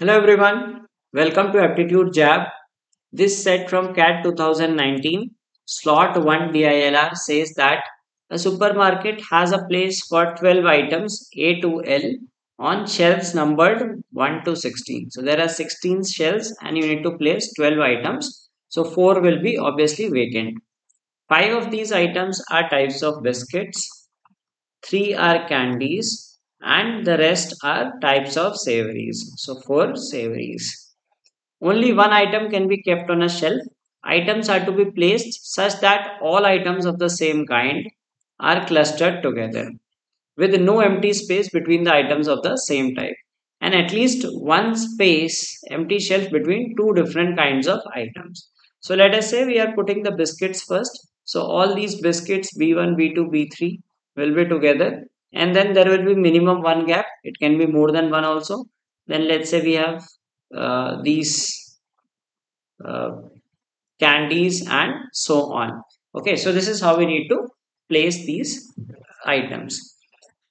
Hello everyone, welcome to Aptitude Jab. This set from CAT 2019, slot 1 DILR says that a supermarket has a place for 12 items A to L on shelves numbered 1 to 16. So there are 16 shelves and you need to place 12 items. So 4 will be obviously vacant. 5 of these items are types of biscuits, 3 are candies, and the rest are types of savories. So 4 savories. Only one item can be kept on a shelf. Items are to be placed such that all items of the same kind are clustered together with no empty space between the items of the same type, and at least one space, empty shelf, between two different kinds of items. So let us say we are putting the biscuits first. So all these biscuits B1, B2, B3 will be together. And then there will be minimum one gap. It can be more than one also. Then let's say we have these candies and so on. Okay, so this is how we need to place these items.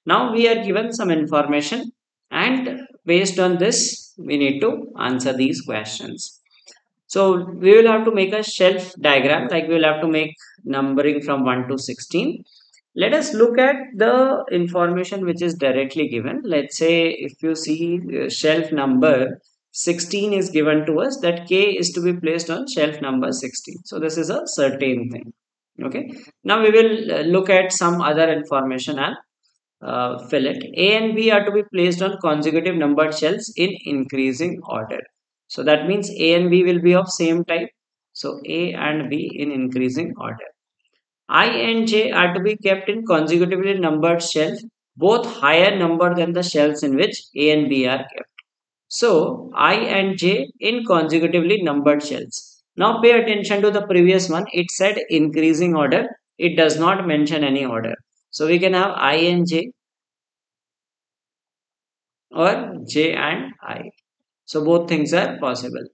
Now we are given some information, and based on this we need to answer these questions. So we will have to make a shelf diagram, like we will have to make numbering from 1 to 16. Let us look at the information which is directly given. Let's say if you see shelf number 16 is given to us, that K is to be placed on shelf number 16. So this is a certain thing. Okay. Now we will look at some other information and fill it. A and B are to be placed on consecutive numbered shelves in increasing order. So that means A and B will be of same type. So A and B in increasing order. I and J are to be kept in consecutively numbered shelves, both higher number than the shelves in which A and B are kept. So, I and J in consecutively numbered shelves. Now pay attention to the previous one. It said increasing order. It does not mention any order. So we can have I and J or J and I. So both things are possible.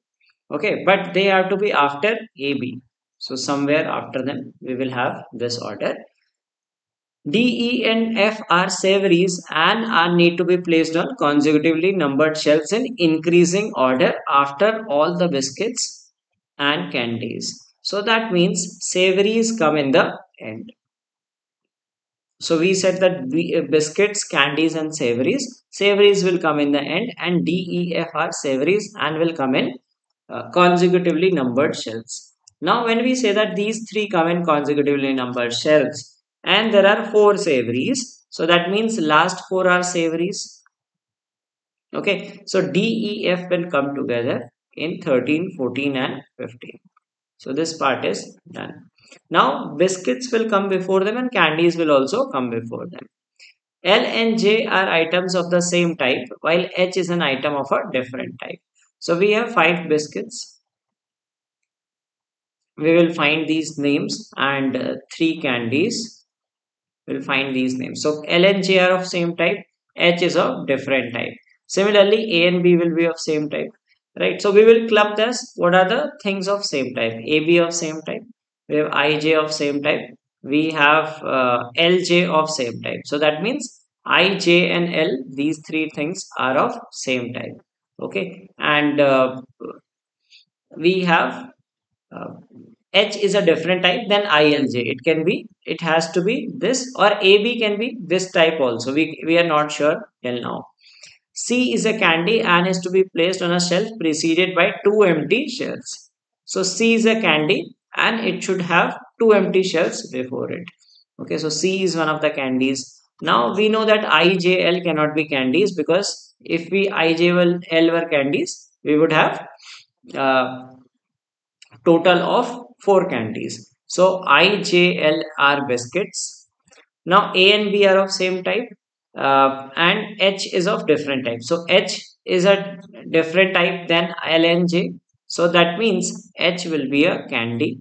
Okay, but they are to be after AB. So somewhere after them, we will have this order. D, E and F are savories and are need to be placed on consecutively numbered shelves in increasing order after all the biscuits and candies. So that means savories come in the end. So we said that biscuits, candies and savories. Savories will come in the end, and D, E, F are savories and will come in consecutively numbered shelves. Now when we say that these three come in consecutively numbered shelves and there are 4 savories, so that means last 4 are savories. Okay, so D, E, F will come together in 13, 14 and 15. So this part is done. Now biscuits will come before them and candies will also come before them. L and J are items of the same type, while H is an item of a different type. So we have 5 biscuits. We will find these names, and 3 candies will find these names. So L and J are of same type, H is of different type. Similarly, A and B will be of same type, right? So we will club this. What are the things of same type? AB of same type. We have IJ of same type. We have LJ of same type. So that means IJ and L, these 3 things are of same type. Okay, and we have H is a different type than ILJ. It can be, it has to be this, or AB can be this type also. We are not sure till now. C is a candy and is to be placed on a shelf preceded by 2 empty shelves. So C is a candy and it should have 2 empty shelves before it. Okay, so C is one of the candies. Now we know that IJL cannot be candies, because if we IJL were candies, we would have total of 4 candies. So I, J, L are biscuits. Now A and B are of same type, and H is of different type. So H is a different type than L and J. So that means H will be a candy.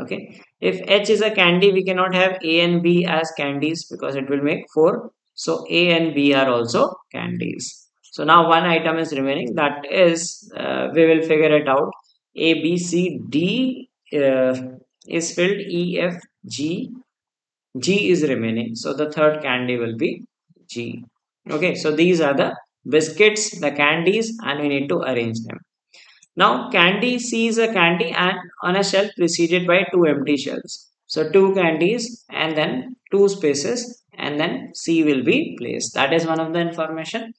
Okay. If H is a candy, we cannot have A and B as candies because it will make 4. So A and B are also candies. So now one item is remaining. That is, we will figure it out. A, B, C, D is filled, E, F, G. G is remaining. So the 3rd candy will be G. Okay, so these are the biscuits, the candies, and we need to arrange them. Now candy C is a candy and on a shelf preceded by two empty shells. So two candies and then two spaces and then C will be placed. That is one of the information.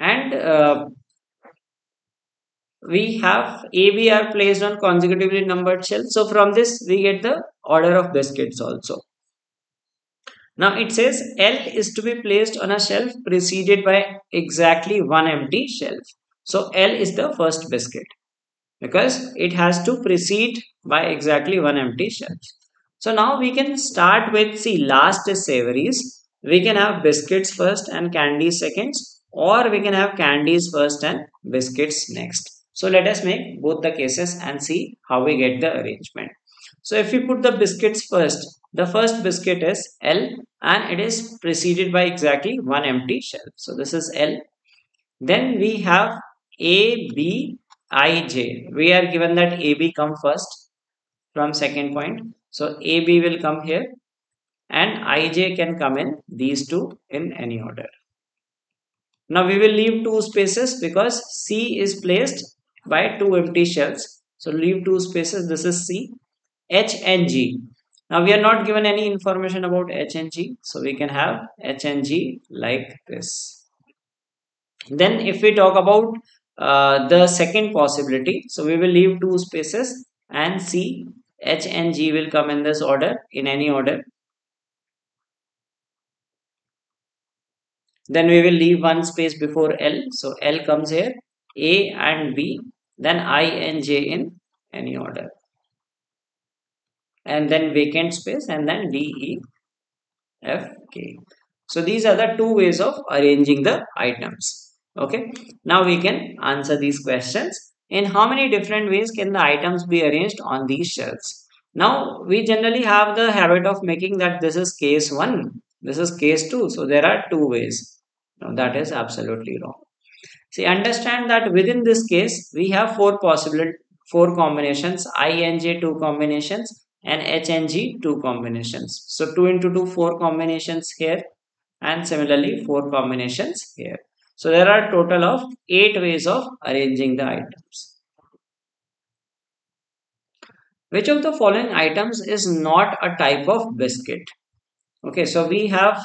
And we have A, B are placed on consecutively numbered shells. So from this we get the order of biscuits also. Now it says L is to be placed on a shelf preceded by exactly one empty shelf. So L is the first biscuit because it has to precede by exactly one empty shelf. So now we can start with, see, last is savories. We can have biscuits first and candies seconds, or we can have candies first and biscuits next. So let us make both the cases and see how we get the arrangement. So if we put the biscuits first, the first biscuit is L and it is preceded by exactly one empty shelf. So this is L. Then we have A, B, I, J. We are given that A, B come first from second point. So A, B will come here and I, J can come in these two in any order. Now we will leave two spaces because C is placed by two empty shells. So leave two spaces. This is C. H and G. Now we are not given any information about H and G. So we can have H and G like this. Then if we talk about the second possibility, so we will leave two spaces and C, H and G will come in this order, in any order. Then we will leave one space before L. So L comes here, A and B, then I and J in any order. And then vacant space and then D, E, F, K. So these are the two ways of arranging the items. Okay, now we can answer these questions. In how many different ways can the items be arranged on these shelves? Now, we generally have the habit of making that this is case 1, this is case 2. So, there are two ways. Now, that is absolutely wrong. See, understand that within this case, we have four combinations, I and J, two combinations, and H and G, two combinations. So, 2 into 2, four combinations here, and similarly, four combinations here. So there are a total of 8 ways of arranging the items. Which of the following items is not a type of biscuit? Okay, so we have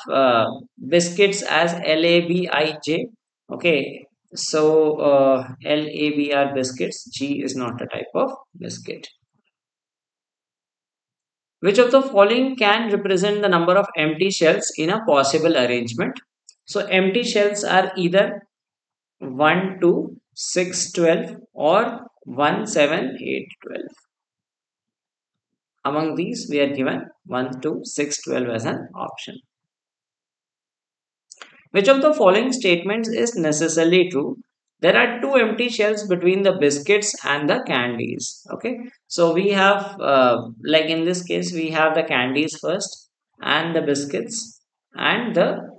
biscuits as L, A, B, I, J. Okay, so L, A, B are biscuits. G is not a type of biscuit. Which of the following can represent the number of empty shells in a possible arrangement? So empty shells are either 1, 2, 6, 12 or 1, 7, 8, 12. Among these we are given 1, 2, 6, 12 as an option. Which of the following statements is necessarily true? There are two empty shells between the biscuits and the candies. Okay. So we have like in this case we have the candies first and the biscuits and the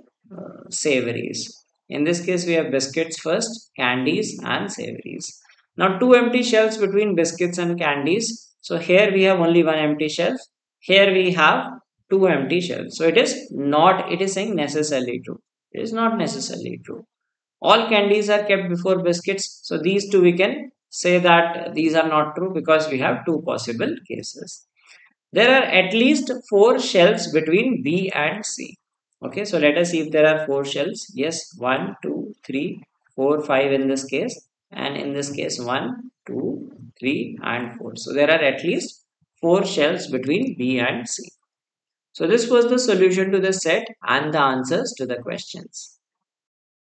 savories. In this case we have biscuits first, candies and savories. Now two empty shelves between biscuits and candies. So here we have only one empty shelf. Here we have two empty shelves. So it is saying necessarily true. It is not necessarily true. All candies are kept before biscuits. So these two we can say that these are not true because we have two possible cases. There are at least 4 shelves between B and C. Okay, so let us see if there are 4 shelves. Yes, 1, 2, 3, 4, 5 in this case. And in this case, 1, 2, 3 and 4. So there are at least 4 shelves between B and C. So this was the solution to the set and the answers to the questions.